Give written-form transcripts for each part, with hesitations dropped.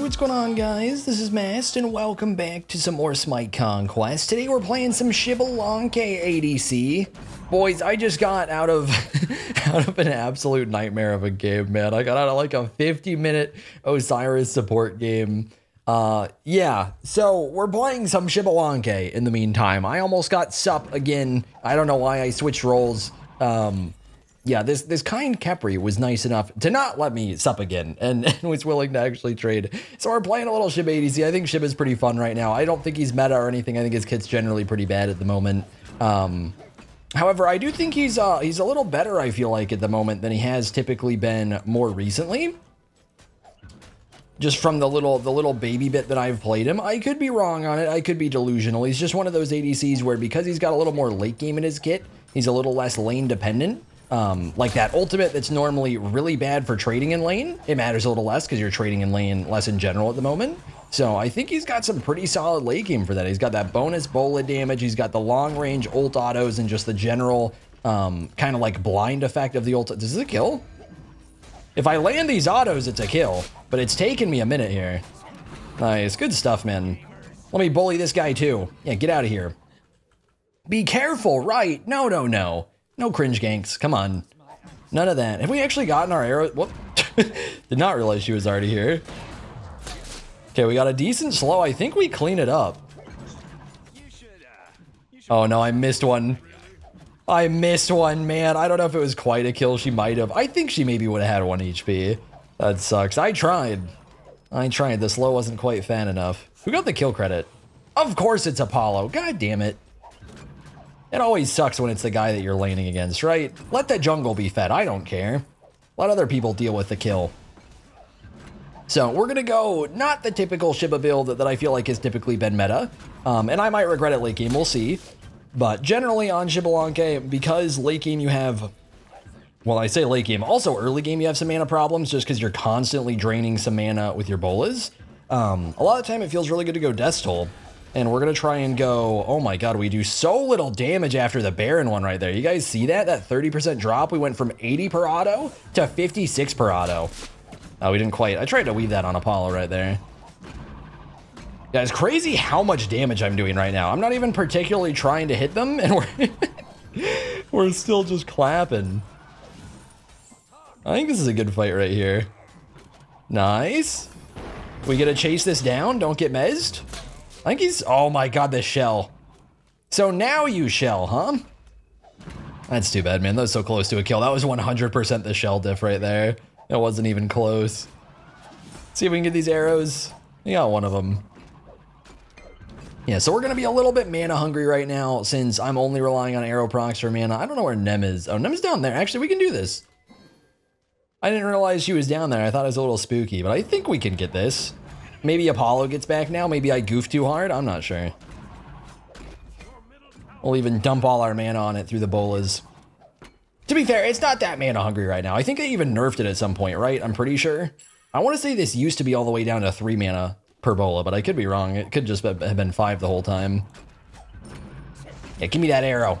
What's going on, guys? This is Mast and welcome back to some more Smite Conquest. Today we're playing some Xbalanque ADC. Boys, I just got out of an absolute nightmare of a game, man. I got out of like a 50-minute Osiris support game. Yeah, so we're playing some Xbalanque in the meantime. I almost got sup again. I don't know why I switched roles. Yeah, this kind Kepri was nice enough to not let me sup again and was willing to actually trade. So we're playing a little ShibADZ. I think Shib is pretty fun right now. I don't think he's meta or anything. I think his kit's generally pretty bad at the moment. However, I do think he's a little better, I feel like, at the moment than he has typically been more recently. Just from the little baby bit that I've played him. I could be wrong on it. I could be delusional. He's just one of those ADCs where because he's got a little more late game in his kit, he's a little less lane dependent. Like that ultimate that's normally really bad for trading in lane, it matters a little less because you're trading in lane less in general at the moment. So I think he's got some pretty solid late game for that. He's got that bonus bola damage, he's got the long range ult autos, and just the general kind of like blind effect of the ult. This is a kill. If I land these autos, it's a kill, but it's taken me a minute here. Nice, good stuff, man. Let me bully this guy too. Yeah, get out of here. Be careful, right? No, no, no. No cringe ganks, come on. None of that. Have we actually gotten our arrow? Whoop. Did not realize she was already here. Okay, we got a decent slow. I think we clean it up. Oh no, I missed one. I missed one, man. I don't know if it was quite a kill. She might have. I think she maybe would have had 1 HP. That sucks. I tried. The slow wasn't quite fan enough. Who got the kill credit? Of course it's Apollo. God damn it. It always sucks when it's the guy that you're laning against, right? Let the jungle be fed, I don't care. Let other people deal with the kill. So we're gonna go not the typical Shiba build that I feel like has typically been meta. And I might regret it late game, we'll see. But generally on Xbalanque, because late game you have, well, I say late game, also early game you have some mana problems just because you're constantly draining some mana with your bolas. A lot of the time it feels really good to go Death's Toll. And we're going to try and go, oh my god, we do so little damage after the Baron one right there. You guys see that? That 30% drop? We went from 80 per auto to 56 per auto. Oh, we didn't quite. I tried to weave that on Apollo right there. Yeah, it's crazy how much damage I'm doing right now. I'm not even particularly trying to hit them, and we're, we're still just clapping. I think this is a good fight right here. Nice. We get to chase this down. Don't get mezzed. I think he's, oh my god, this shell. So now you shell, huh? That's too bad, man. That was so close to a kill. That was 100% the shell diff right there. That wasn't even close. Let's see if we can get these arrows. We got one of them. Yeah, so we're going to be a little bit mana hungry right now since I'm only relying on arrow procs for mana. I don't know where Nem is. Oh, Nem's down there. Actually, we can do this. I didn't realize she was down there. I thought it was a little spooky, but I think we can get this. Maybe Apollo gets back now. Maybe I goofed too hard. I'm not sure. We'll even dump all our mana on it through the bolas. To be fair, it's not that mana hungry right now. I think they even nerfed it at some point, right? I'm pretty sure. I want to say this used to be all the way down to 3 mana per bola, but I could be wrong. It could just have been 5 the whole time. Yeah, give me that arrow.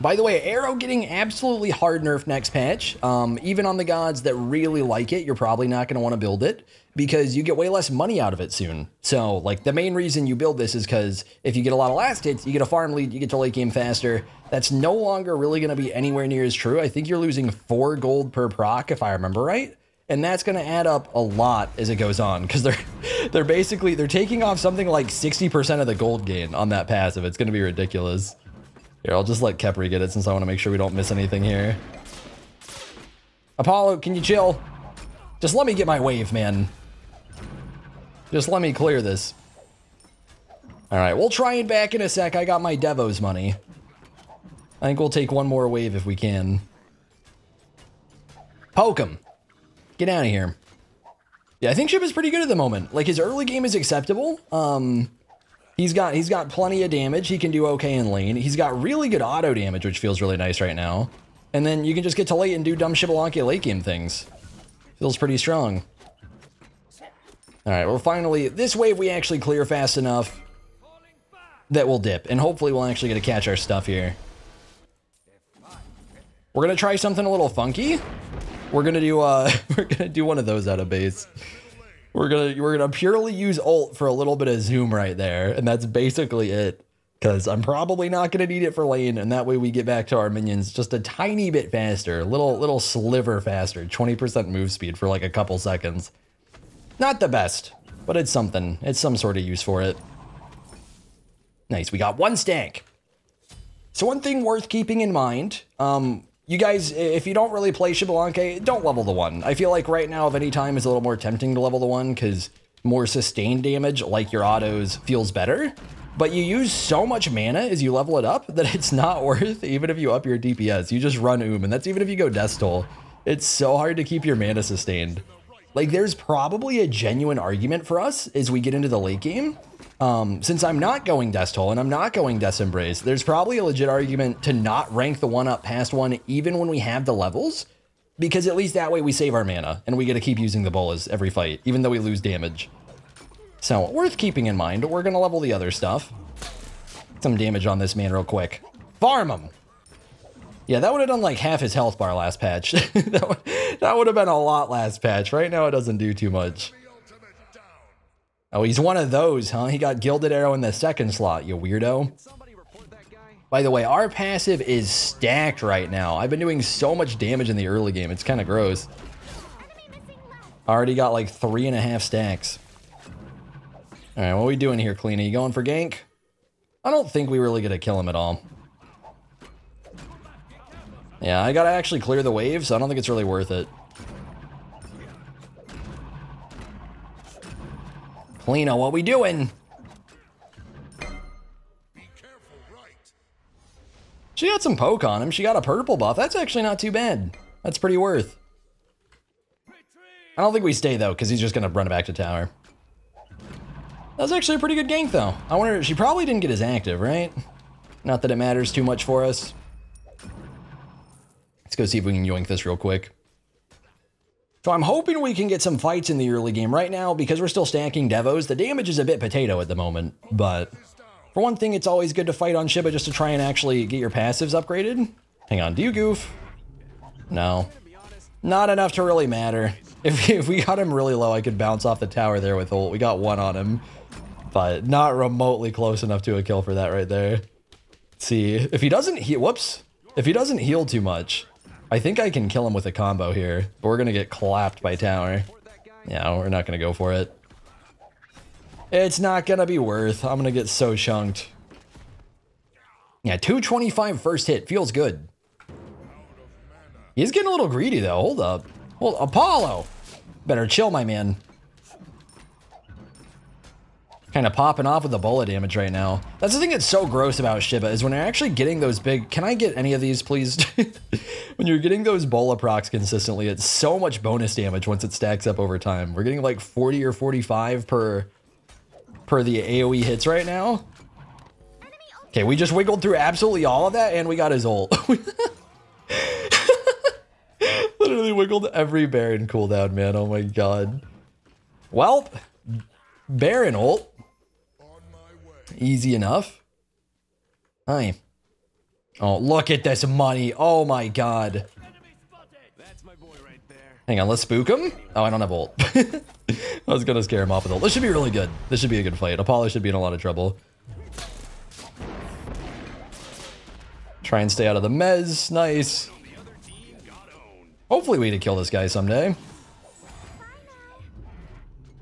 By the way, arrow getting absolutely hard nerfed next patch. Even on the gods that really like it, you're probably not going to want to build it because you get way less money out of it soon. So, like, the main reason you build this is because if you get a lot of last hits, you get a farm lead, you get to late game faster. That's no longer really going to be anywhere near as true. I think you're losing 4 gold per proc, if I remember right. And that's going to add up a lot as it goes on because they're basically, they're taking off something like 60% of the gold gain on that passive. It's going to be ridiculous. Here, I'll just let Kepri get it since I want to make sure we don't miss anything here. Apollo, can you chill? Just let me get my wave, man. Just let me clear this. All right, we'll try and back in a sec. I got my Devos money. I think we'll take one more wave if we can. Poke him. Get out of here. Yeah, I think Shib is pretty good at the moment. Like, his early game is acceptable. He's got plenty of damage. He can do okay in lane. He's got really good auto damage, which feels really nice right now. And then you can just get to late and do dumb Xbalanque late game things. Feels pretty strong. Alright, well finally, this wave we actually clear fast enough that we'll dip. And hopefully we'll actually get to catch our stuff here. We're gonna try something a little funky. We're gonna do one of those out of base. We're gonna purely use ult for a little bit of zoom right there, and that's basically it. Cause I'm probably not gonna need it for lane, and that way we get back to our minions just a tiny bit faster, little sliver faster, 20% move speed for like a couple seconds. Not the best, but it's something. It's some sort of use for it. Nice, we got one stack. So one thing worth keeping in mind, you guys, if you don't really play ShibADZ, don't level the one. I feel like right now, if any time is a little more tempting to level the one because more sustained damage, like your autos, feels better. But you use so much mana as you level it up that it's not worth, even if you up your DPS. You just run and that's even if you go Death's Toll. It's so hard to keep your mana sustained. Like, there's probably a genuine argument for us as we get into the late game. Since I'm not going Death's Toll and I'm not going Death's Embrace, there's probably a legit argument to not rank the one up past one, even when we have the levels, because at least that way we save our mana and we get to keep using the bolas every fight, even though we lose damage. So worth keeping in mind, we're going to level the other stuff. Some damage on this man real quick. Farm him. Yeah, that would have done like half his health bar last patch. That would have been a lot last patch. Right now, it doesn't do too much. Oh, he's one of those, huh? He got Gilded Arrow in the second slot, you weirdo. By the way, our passive is stacked right now. I've been doing so much damage in the early game. It's kind of gross. I already got like 3.5 stacks. All right, what are we doing here, Kleena? You going for gank? I don't think we really get to kill him at all. Yeah, I got to actually clear the wave, so I don't think it's really worth it. Kleena, what we doing? Be careful, right? She had some poke on him. She got a purple buff. That's actually not too bad. That's pretty worth. I don't think we stay though, because he's just gonna run back to tower. That was actually a pretty good gank though. I wonder, she probably didn't get his active, right? Not that it matters too much for us. Let's go see if we can yoink this real quick. So I'm hoping we can get some fights in the early game right now because we're still stacking Devos. The damage is a bit potato at the moment, but for one thing, it's always good to fight on Shiba just to try and actually get your passives upgraded. Hang on, do you goof? No, not enough to really matter. If we got him really low, I could bounce off the tower there with ult. We got one on him, but not remotely close enough to a kill for that right there. Let's see, if he doesn't heal, whoops, if he doesn't heal too much, I think I can kill him with a combo here, but we're going to get clapped by tower. Yeah, we're not going to go for it. It's not going to be worth. I'm going to get so chunked. Yeah, 225 first hit. Feels good. He's getting a little greedy, though. Hold up. Well, Apollo. Better chill, my man. Kind of popping off with the bullet damage right now. That's the thing that's so gross about Shiba is when you're actually getting those big, can I get any of these please? When you're getting those bola procs consistently, it's so much bonus damage once it stacks up over time. We're getting like 40 or 45 per the AoE hits right now. Okay, we just wiggled through absolutely all of that and we got his ult. Literally wiggled every Baron cooldown, man. Oh my God. Well, Baron ult. Easy enough. Hi. Oh, look at this money. Oh my God. That's my boy right there. Hang on, let's spook him. Oh, I don't have ult. I was gonna scare him off with ult. This should be really good. This should be a good fight. Apollo should be in a lot of trouble. Try and stay out of the mez. Nice. Hopefully we can kill this guy someday.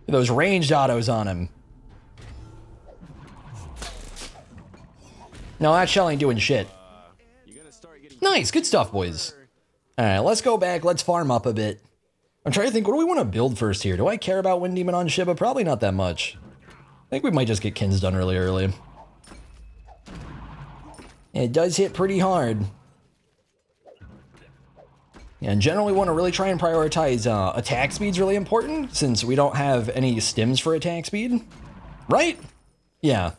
Those ranged autos on him. No, that shell ain't doing shit. Nice, good stuff, boys. All right, let's go back. Let's farm up a bit. I'm trying to think, what do we want to build first here? Do I care about Wind Demon on Shiba? Probably not that much. I think we might just get Kins done really early. It does hit pretty hard. And generally, we want to really try and prioritize attack speed's really important since we don't have any stims for attack speed, right? Yeah.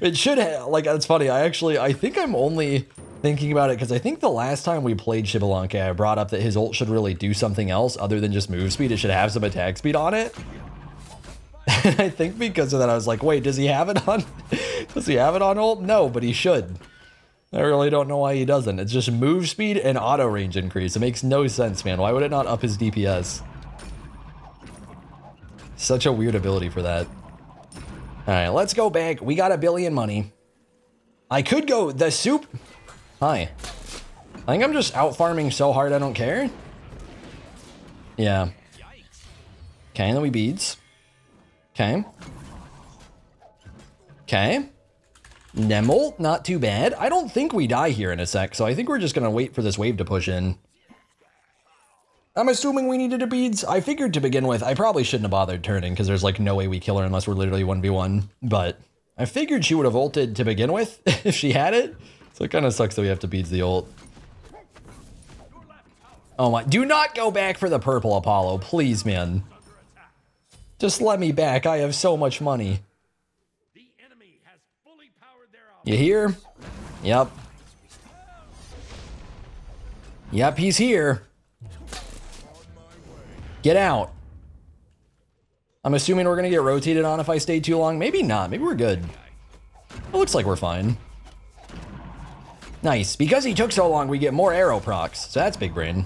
It should have, like, that's funny. I think I'm only thinking about it, because I think the last time we played ShibADZ, I brought up that his ult should really do something else other than just move speed. It should have some attack speed on it. And I think because of that, I was like, wait, does he have it on? Does he have it on ult? No, but he should. I really don't know why he doesn't. It's just move speed and auto range increase. It makes no sense, man. Why would it not up his DPS? Such a weird ability for that. All right, let's go back. We got $1 billion money. I could go the soup. Hi. I think I'm just out farming so hard I don't care. Yeah. Okay, then we beads. Okay. Okay. Nemol, not too bad. I don't think we die here in a sec, so I think we're just gonna wait for this wave to push in. I'm assuming we needed a beads. I figured to begin with, I probably shouldn't have bothered turning because there's like no way we kill her unless we're literally 1v1. But I figured she would have ulted to begin with if she had it. So it kind of sucks that we have to beads the ult. Oh my, do not go back for the purple Apollo, please, man. Just let me back. I have so much money. You here? Yep. Yep, he's here. Get out. I'm assuming we're gonna get rotated on if I stay too long. Maybe not. Maybe we're good. It looks like we're fine. Nice. Because he took so long, we get more arrow procs. So that's big brain.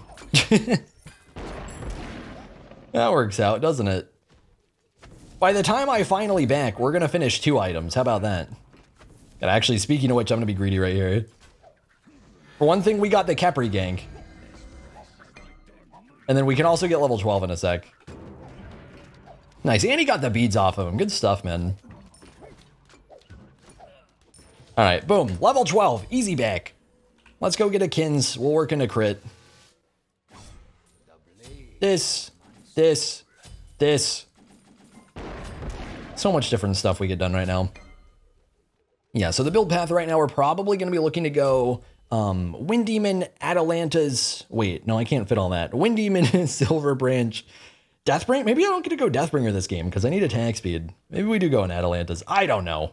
That works out, doesn't it? By the time I finally back, we're gonna finish 2 items. How about that? And actually, speaking of which, I'm gonna be greedy right here. For one thing, we got the Kepri gank. And then we can also get level 12 in a sec. Nice, and he got the beads off of him. Good stuff, man. All right, boom, level 12, easy back. Let's go get a Kins, we'll work in a crit. This. So much different stuff we get done right now. Yeah, so the build path right now, we're probably gonna be looking to go Wind Demon, Atalanta's, wait, no, I can't fit all that. Wind Demon, Silver Branch, Deathbringer. Maybe I don't get to go Deathbringer this game because I need attack speed. Maybe we do go in Atalanta's, I don't know.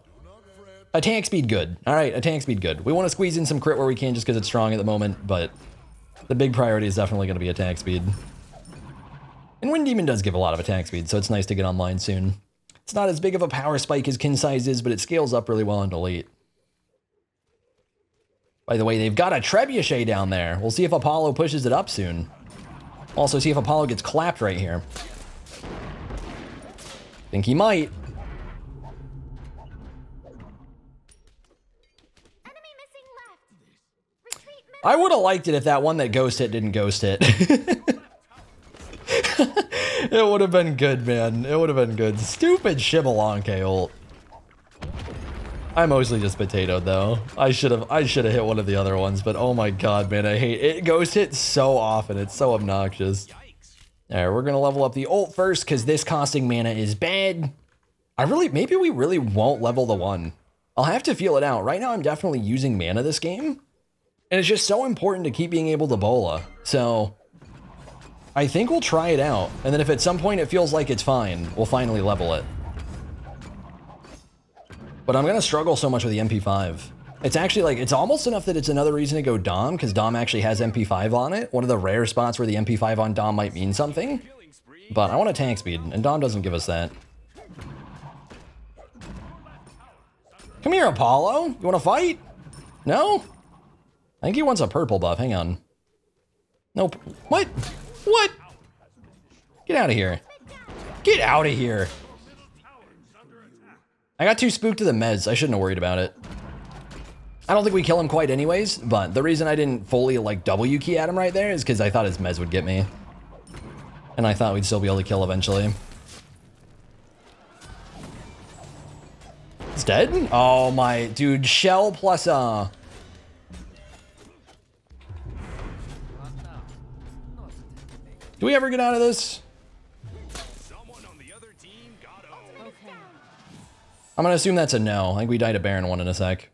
Attack speed good. All right, attack speed good. We want to squeeze in some crit where we can just because it's strong at the moment, but the big priority is definitely going to be attack speed. And Wind Demon does give a lot of attack speed, so it's nice to get online soon. It's not as big of a power spike as Kin Size is, but it scales up really well into late. By the way, they've got a Trebuchet down there. We'll see if Apollo pushes it up soon. Also, see if Apollo gets clapped right here. Think he might. I would have liked it if that one that ghost hit didn't ghost hit. It would have been good, man. It would have been good. Stupid ShibADZ ult. I mostly just potatoed though. I should have hit one of the other ones, but oh my god, man, I hate it. Ghost hits so often. It's so obnoxious. All right, we're gonna level up the ult first because this costing mana is bad. Maybe we really won't level the one. I'll have to feel it out. Right now, I'm definitely using mana this game. And it's just so important to keep being able to bola. So I think we'll try it out. And then if at some point it feels like it's fine, we'll finally level it. But I'm gonna struggle so much with the MP5. It's actually like, it's almost enough that it's another reason to go Dom, because Dom actually has MP5 on it. One of the rare spots where the MP5 on Dom might mean something. But I want attack speed, and Dom doesn't give us that. Come here, Apollo. You wanna fight? No? I think he wants a purple buff. Hang on. Nope. What? What? Get out of here. Get out of here. I got too spooked to the meds. I shouldn't have worried about it. I don't think we kill him quite anyways, but the reason I didn't fully like W key at him right there is because I thought his meds would get me. And I thought we'd still be able to kill eventually. He's dead? Oh my dude. Shell plus do we ever get out of this? Okay. I'm gonna assume that's a no. I think we died to Baron one in a sec.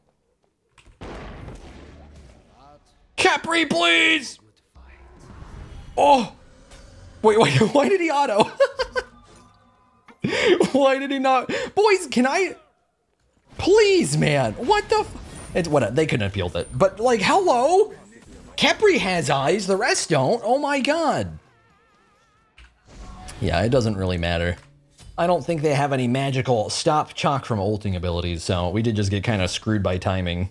Kepri, please! Oh! Wait, why did he auto? Why did he not? Boys, can I? Please, man, what the f It's whatever, they couldn't appeal that. But like, hello? Kepri has eyes, the rest don't. Oh my god. Yeah, it doesn't really matter. I don't think they have any magical stop Chaac from ulting abilities, so we did just get kind of screwed by timing.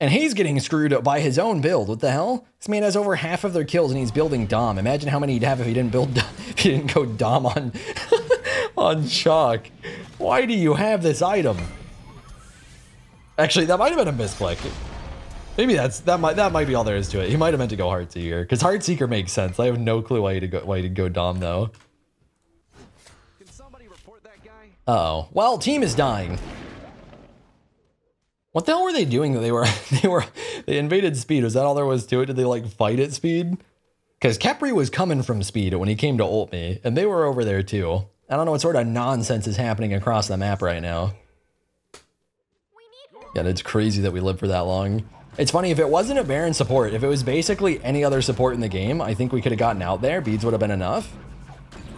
And he's getting screwed by his own build. What the hell? This man has over half of their kills and he's building Dom. Imagine how many he'd have if he didn't build, if he didn't go Dom on, on Chaac. Why do you have this item? Actually, that might have been a misclick. Maybe that might be all there is to it. He might have meant to go Heart Seeker, because Heart Seeker makes sense. I have no clue why he'd go Dom though. Can somebody report that guy? Uh-oh. Well, team is dying. What the hell were they doing that they invaded speed? Was that all there was to it? Did they like fight at speed? Because Kepri was coming from speed when he came to ult me, and they were over there too. I don't know what sort of nonsense is happening across the map right now. Yeah, it's crazy that we lived for that long. It's funny, if it wasn't a Baron support, if it was basically any other support in the game, I think we could have gotten out there. Beads would have been enough.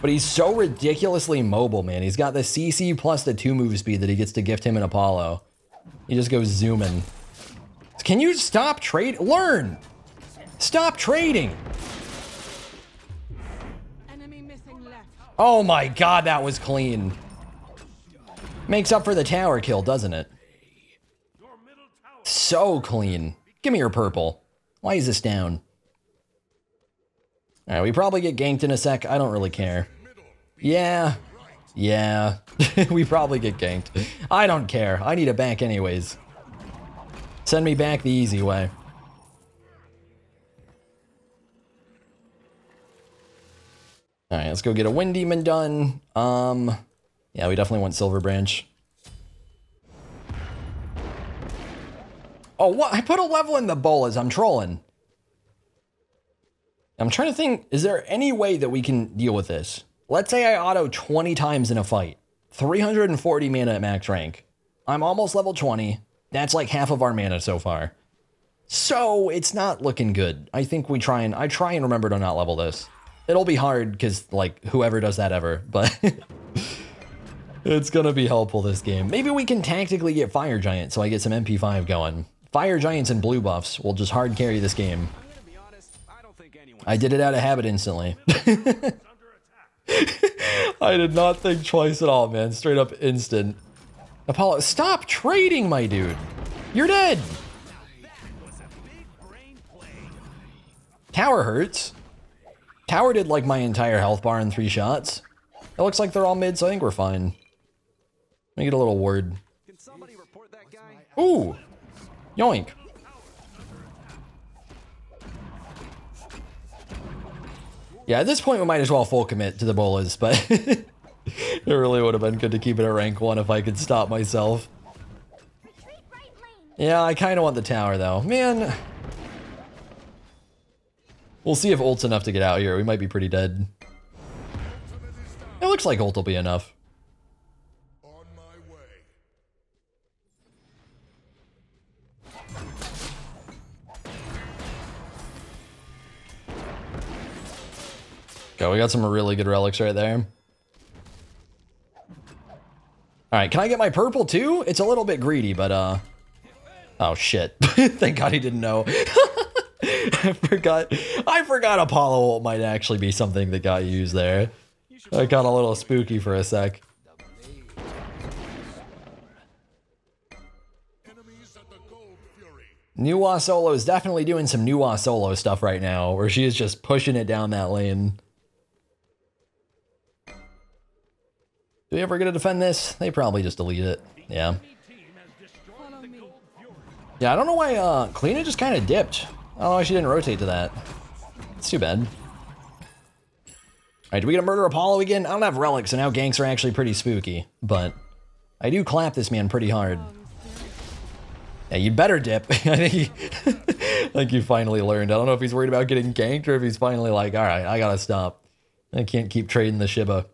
But he's so ridiculously mobile, man. He's got the CC plus the 2 move speed that he gets to gift him in Apollo. He just goes zooming. Can you stop trade? Learn! Stop trading! Enemy missing left. Oh my god, that was clean. Makes up for the tower kill, doesn't it? So clean. Give me your purple. Why is this down? Alright, we probably get ganked in a sec. I don't really care. Yeah. Yeah, we probably get ganked. I don't care. I need it back anyways. Send me back the easy way. All right, let's go get a Wind Demon done. Yeah, we definitely want Silver Branch. Oh, what? I put a level in the bowl as I'm trolling. I'm trying to think, is there any way that we can deal with this? Let's say I auto 20 times in a fight, 340 mana at max rank. I'm almost level 20. That's like half of our mana so far. So it's not looking good. I think I try and remember to not level this. It'll be hard because like whoever does that ever, but it's gonna be helpful this game. Maybe we can tactically get Fire Giant so I get some MP5 going. Fire Giants and blue buffs will just hard carry this game. I did it out of habit instantly. I did not think twice at all, man. Straight up instant. Apollo, stop trading, my dude. You're dead. Tower hurts. Tower did like my entire health bar in 3 shots. It looks like they're all mid, so I think we're fine. Let me get a little ward. Can somebody report that guy? Ooh. Yoink. Yeah, at this point we might as well full commit to the bolas, but it really would have been good to keep it at rank 1 if I could stop myself. Yeah, I kind of want the tower though. Man. We'll see if ult's enough to get out here. We might be pretty dead. It looks like ult will be enough. Okay, we got some really good relics right there. Alright, can I get my purple too? It's a little bit greedy, but oh shit. Thank god he didn't know. I forgot Apollo ult might actually be something that got used there. I got a little spooky for a sec. Nu Wa solo is definitely doing some Nu Wa solo stuff right now, where she is just pushing it down that lane. Do we ever get to defend this? They probably just delete it. Yeah. Yeah, I don't know why Kleena just kind of dipped. I don't know why she didn't rotate to that. It's too bad. Alright, do we get to murder Apollo again? I don't have relics, so now ganks are actually pretty spooky. But I do clap this man pretty hard. Yeah, you better dip. I think you finally learned. I don't know if he's worried about getting ganked or if he's finally like, alright, I gotta stop. I can't keep trading the Shiba.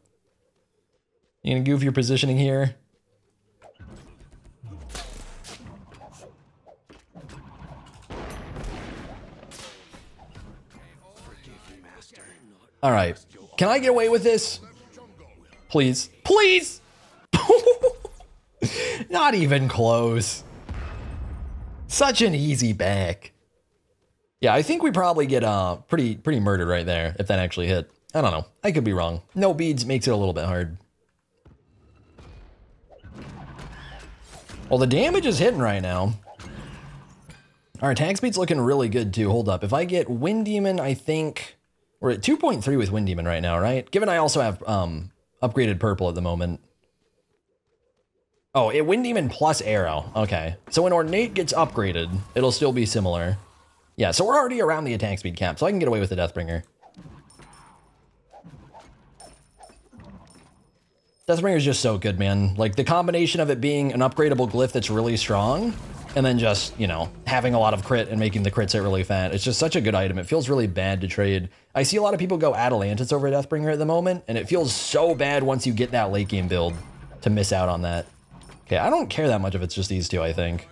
You gonna goof your positioning here? All right, can I get away with this? Please, please! Not even close. Such an easy back. Yeah, I think we probably get pretty murdered right there if that actually hit. I don't know. I could be wrong. No beads makes it a little bit hard. Well, the damage is hitting right now. Our attack speed's looking really good too. Hold up. If I get Wind Demon, I think we're at 2.3 with Wind Demon right now, right? Given I also have upgraded purple at the moment. Oh, it Wind Demon plus Arrow. Okay. So when Ornate gets upgraded, it'll still be similar. Yeah, so we're already around the attack speed cap, so I can get away with the Deathbringer. Deathbringer's just so good, man. Like, the combination of it being an upgradable glyph that's really strong, and then just, you know, having a lot of crit and making the crits hit really fat. It's just such a good item. It feels really bad to trade. I see a lot of people go Atalantis over Deathbringer at the moment, and it feels so bad once you get that late game build to miss out on that. Okay, I don't care that much if it's just these two, I think.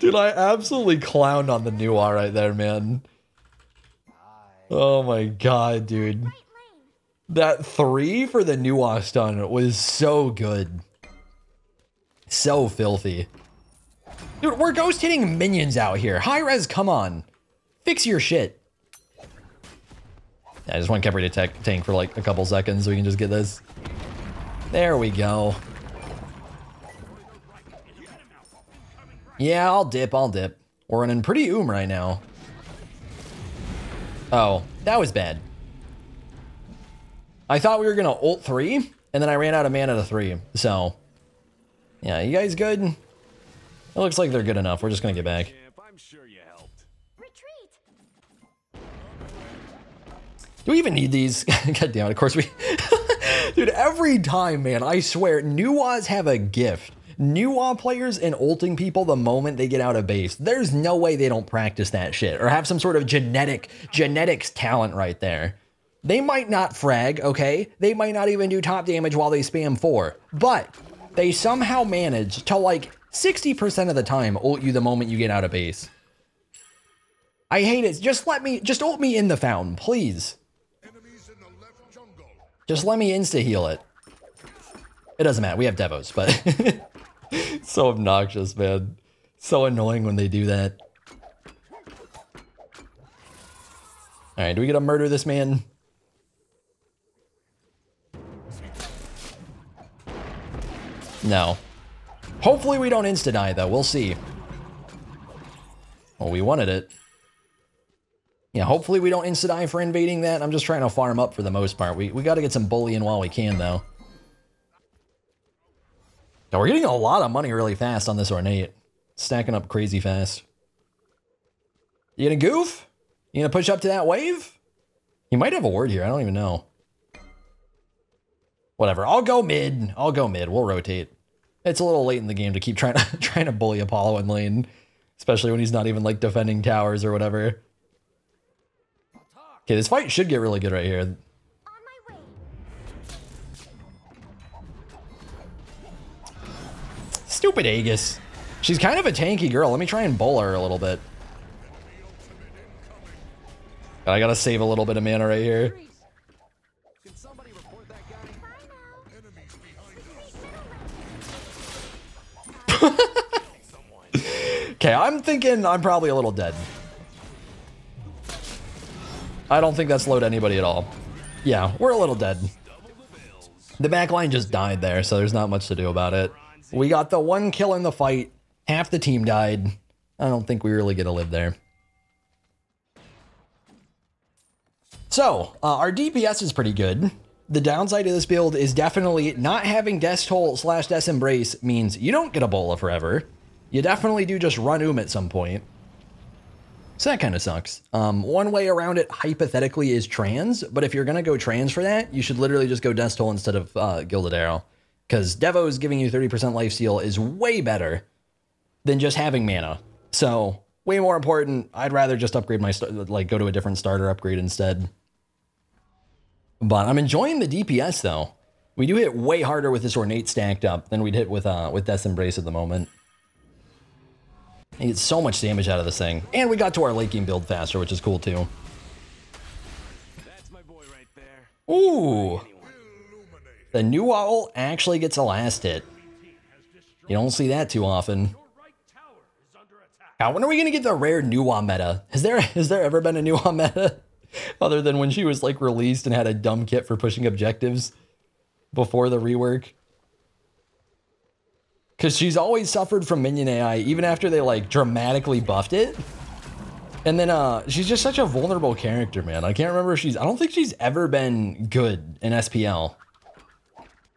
Dude, I absolutely clowned on the Nu Wa right there, man. Oh my god, dude. That 3 for the Nu Wa stun was so good. So filthy. Dude, we're ghost hitting minions out here. High res, come on. Fix your shit. I just want Kepri to tank for like a couple seconds so we can just get this. There we go. Yeah, I'll dip. We're running pretty right now. Oh, that was bad. I thought we were gonna ult 3, and then I ran out of mana to 3, so. Yeah, you guys good? It looks like they're good enough. We're just gonna get back. I'm sure you helped. Do we even need these? God damn it, of course we. Dude, every time, man, I swear, Nu Wa's have a gift. Nu Wa players and ulting people the moment they get out of base. There's no way they don't practice that shit or have some sort of genetics talent right there. They might not frag, okay? They might not even do top damage while they spam 4, but they somehow manage to like 60% of the time ult you the moment you get out of base. I hate it. Just ult me in the fountain, please. Just let me insta-heal it. It doesn't matter. We have Devos, but... So obnoxious, man. So annoying when they do that. All right, do we get to murder this man? No. Hopefully we don't insta-die, though. We'll see. Well, we wanted it. Yeah, hopefully we don't insta-die for invading that. I'm just trying to farm up for the most part. We got to get some bullying while we can, though. Now we're getting a lot of money really fast on this Ornate. Stacking up crazy fast. You gonna goof? You gonna push up to that wave? You might have a ward here. I don't even know. Whatever. I'll go mid. We'll rotate. It's a little late in the game to keep trying to bully Apollo in lane, especially when he's not even like defending towers or whatever. Okay, this fight should get really good right here. Stupid Aegis. She's kind of a tanky girl. Let me try and bowl her a little bit. I gotta save a little bit of mana right here. Okay, I'm thinking I'm probably a little dead. I don't think that's low to anybody at all. Yeah, we're a little dead. The backline just died there, so there's not much to do about it. We got the one kill in the fight. Half the team died. I don't think we really get to live there. So, our DPS is pretty good. The downside of this build is definitely not having Death's Toll / Death's Embrace means you don't get a bola forever. You definitely do just run at some point. So that kind of sucks. One way around it, hypothetically, is trans. But if you're going to go trans for that, you should literally just go Death's Toll instead of Gilded Arrow. Because Devos giving you 30% lifesteal is way better than just having mana. So, way more important, I'd rather just upgrade my, go to a different starter upgrade instead. But I'm enjoying the DPS, though. We do hit way harder with this Ornate stacked up than we'd hit with Death's Embrace at the moment. You get so much damage out of this thing. And we got to our late game build faster, which is cool, too. Ooh! The Nu Wa actually gets a last hit. You don't see that too often. Now, when are we gonna get the rare Nu Wa meta? Has there ever been a Nu Wa meta? Other than when she was like released and had a dumb kit for pushing objectives before the rework. Cause she's always suffered from minion AI, even after they like dramatically buffed it. And then she's just such a vulnerable character, man. I can't remember if she's, I don't think she's ever been good in SPL.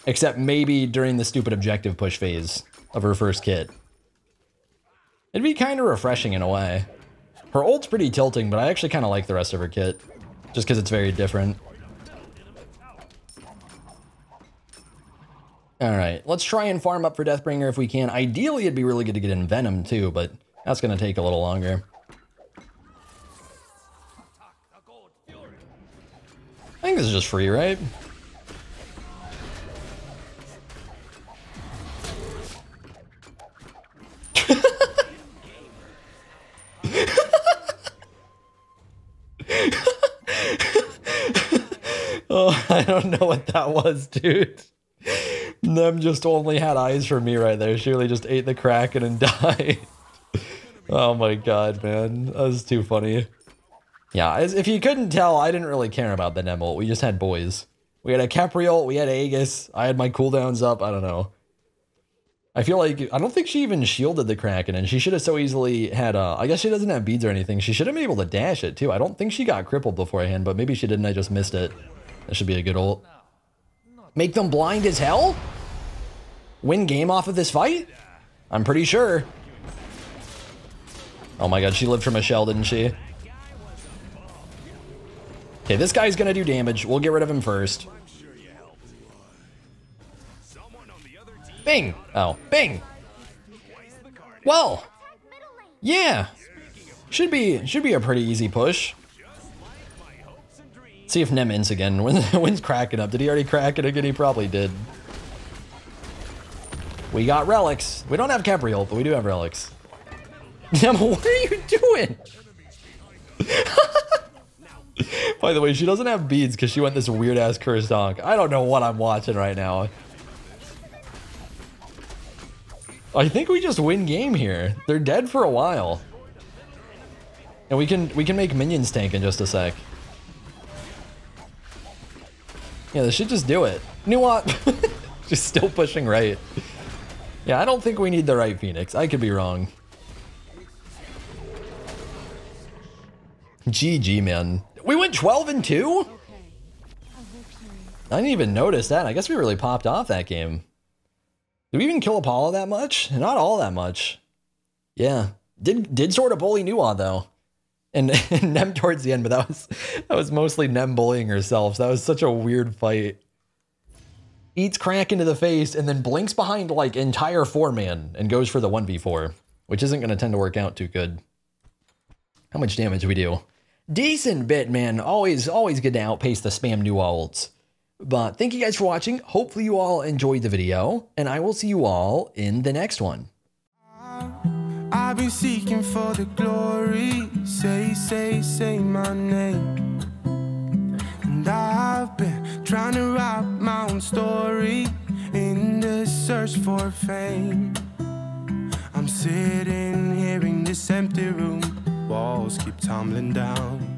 Except maybe during the stupid objective push phase of her first kit. It'd be kind of refreshing in a way. Her ult's pretty tilting, but I actually kind of like the rest of her kit. Just because it's very different. Alright, let's try and farm up for Deathbringer if we can. Ideally, it'd be really good to get in Venom too, but that's going to take a little longer. I think this is just free, right? Oh, I don't know what that was, dude. Nem just only had eyes for me right there. She really just ate the Kraken and died. Oh my god, man. That was too funny. Yeah, if you couldn't tell, I didn't really care about the Nem ult. We just had boys. We had a Kepri ult, we had Aegis. I had my cooldowns up, I don't know. I feel like, I don't think she even shielded the Kraken, and she should have so easily had, I guess she doesn't have beads or anything. She should have been able to dash it, too. I don't think she got crippled beforehand, but maybe she didn't, I just missed it. That should be a good ult. Make them blind as hell? Win game off of this fight? I'm pretty sure. Oh my god, she lived from a shell, didn't she? Okay, this guy's gonna do damage. We'll get rid of him first. Bing! Oh, bing! Well! Yeah! Should be a pretty easy push. See if Nem ins again. When's Kraken up? Did he already Kraken again? He probably did. We got relics. We don't have Kepri ult, but we do have relics. Nem, what are you doing? By the way, she doesn't have beads because she went this weird-ass cursed honk. I don't know what I'm watching right now. I think we just win game here. They're dead for a while. And we can make minions tank in just a sec. Yeah, they should just do it. Nu Wa just still pushing right. Yeah, I don't think we need the right Phoenix. I could be wrong. GG, man. We went 12-2? I didn't even notice that. I guess we really popped off that game. Did we even kill Apollo that much? Not all that much. Yeah. Did sort of bully Nu Wa, though. And Nem towards the end, but that was mostly Nem bullying herself. So that was such a weird fight. Eats Crack into the face and then blinks behind like entire 4-man and goes for the 1v4, which isn't going to tend to work out too good. How much damage we do? Decent bit, man. Always good to outpace the spam Nu Wa ults. But thank you guys for watching. Hopefully you all enjoyed the video, and I will see you all in the next one. I've been seeking for the glory, say my name. And I've been trying to write my own story in the search for fame. I'm sitting here in this empty room, walls keep tumbling down.